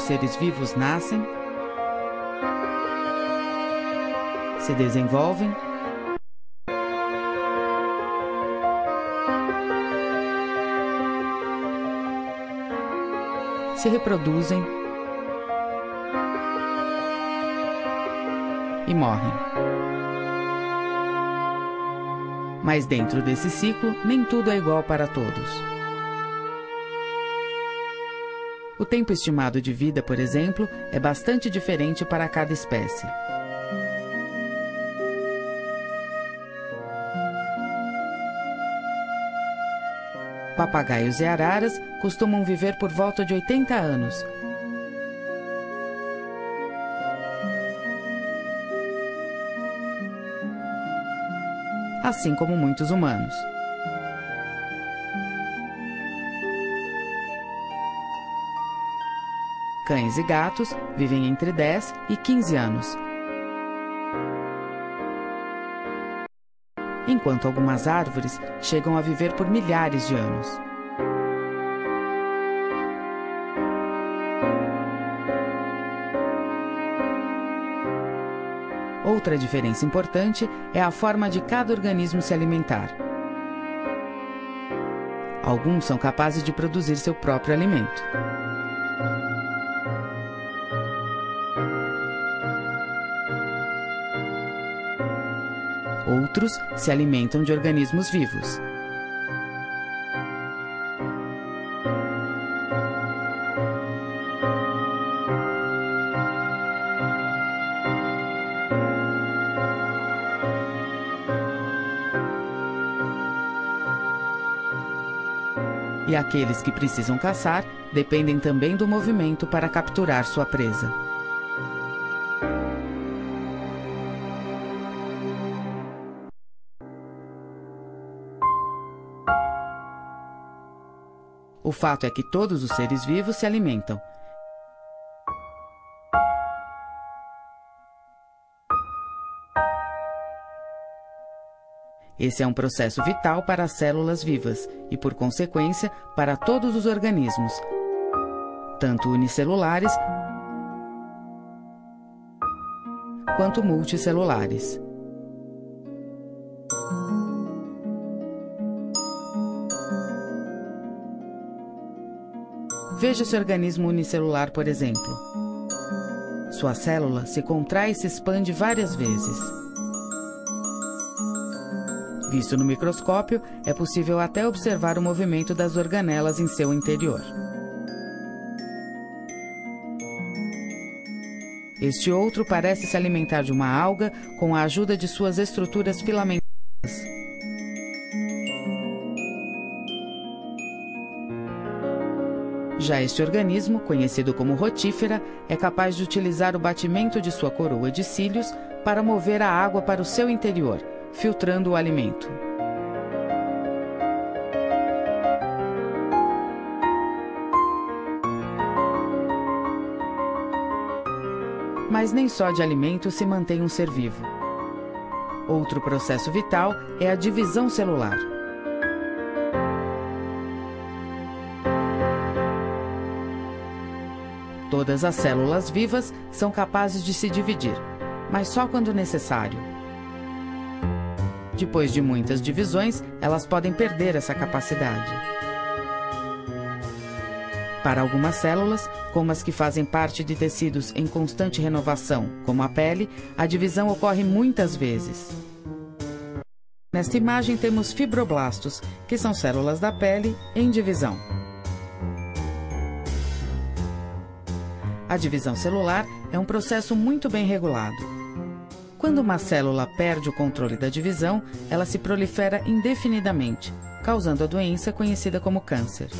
os seres vivos nascem, se desenvolvem se reproduzem e morrem. Mas dentro desse ciclo, nem tudo é igual para todos. O tempo estimado de vida, por exemplo, é bastante diferente para cada espécie. Papagaios e araras costumam viver por volta de 80 anos. Assim como muitos humanos. Cães e gatos vivem entre 10 e 15 anos. Enquanto algumas árvores chegam a viver por milhares de anos. Outra diferença importante é a forma de cada organismo se alimentar. Alguns são capazes de produzir seu próprio alimento. Outros se alimentam de organismos vivos. E aqueles que precisam caçar dependem também do movimento para capturar sua presa. O fato é que todos os seres vivos se alimentam. Esse é um processo vital para as células vivas e, por consequência, para todos os organismos, tanto unicelulares quanto multicelulares. Veja esse organismo unicelular, por exemplo. Sua célula se contrai e se expande várias vezes. Visto no microscópio, é possível até observar o movimento das organelas em seu interior. Este outro parece se alimentar de uma alga com a ajuda de suas estruturas filamentosas. Já este organismo, conhecido como rotífera, é capaz de utilizar o batimento de sua coroa de cílios para mover a água para o seu interior, filtrando o alimento. Mas nem só de alimento se mantém um ser vivo. Outro processo vital é a divisão celular. Todas as células vivas são capazes de se dividir, mas só quando necessário. Depois de muitas divisões, elas podem perder essa capacidade. Para algumas células, como as que fazem parte de tecidos em constante renovação, como a pele, a divisão ocorre muitas vezes. Nesta imagem temos fibroblastos, que são células da pele em divisão. A divisão celular é um processo muito bem regulado. Quando uma célula perde o controle da divisão, ela se prolifera indefinidamente, causando a doença conhecida como câncer.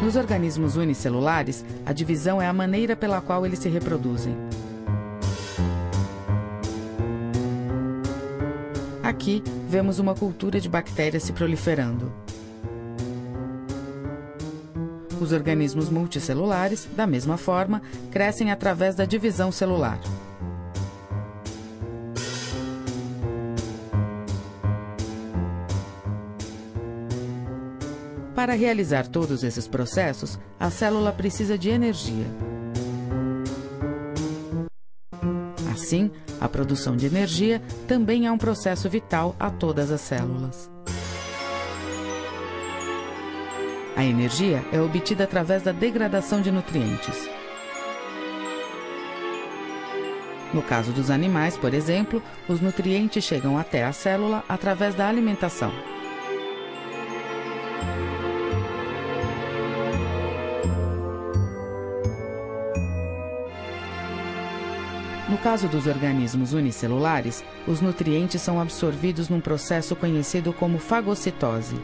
Nos organismos unicelulares, a divisão é a maneira pela qual eles se reproduzem. Aqui, vemos uma cultura de bactérias se proliferando. Os organismos multicelulares, da mesma forma, crescem através da divisão celular. Para realizar todos esses processos, a célula precisa de energia. Assim, a produção de energia também é um processo vital a todas as células. A energia é obtida através da degradação de nutrientes. No caso dos animais, por exemplo, os nutrientes chegam até a célula através da alimentação. No caso dos organismos unicelulares, os nutrientes são absorvidos num processo conhecido como fagocitose.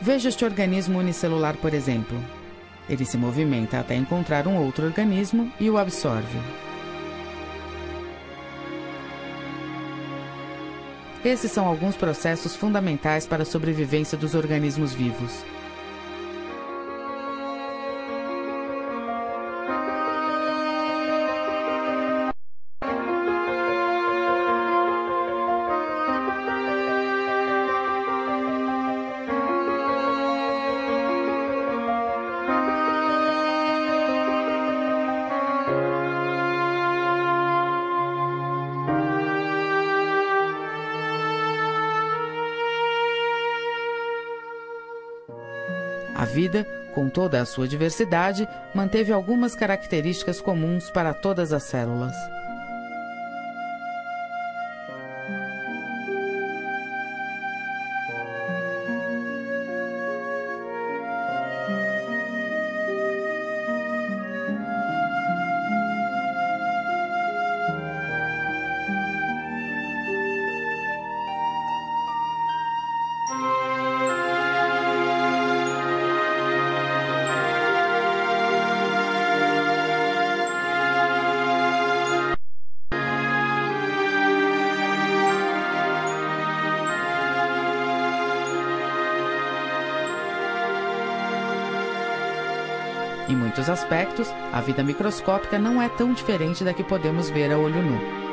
Veja este organismo unicelular, por exemplo. Ele se movimenta até encontrar um outro organismo e o absorve. Esses são alguns processos fundamentais para a sobrevivência dos organismos vivos. A vida, com toda a sua diversidade, manteve algumas características comuns para todas as células. Em muitos aspectos, a vida microscópica não é tão diferente da que podemos ver a olho nu.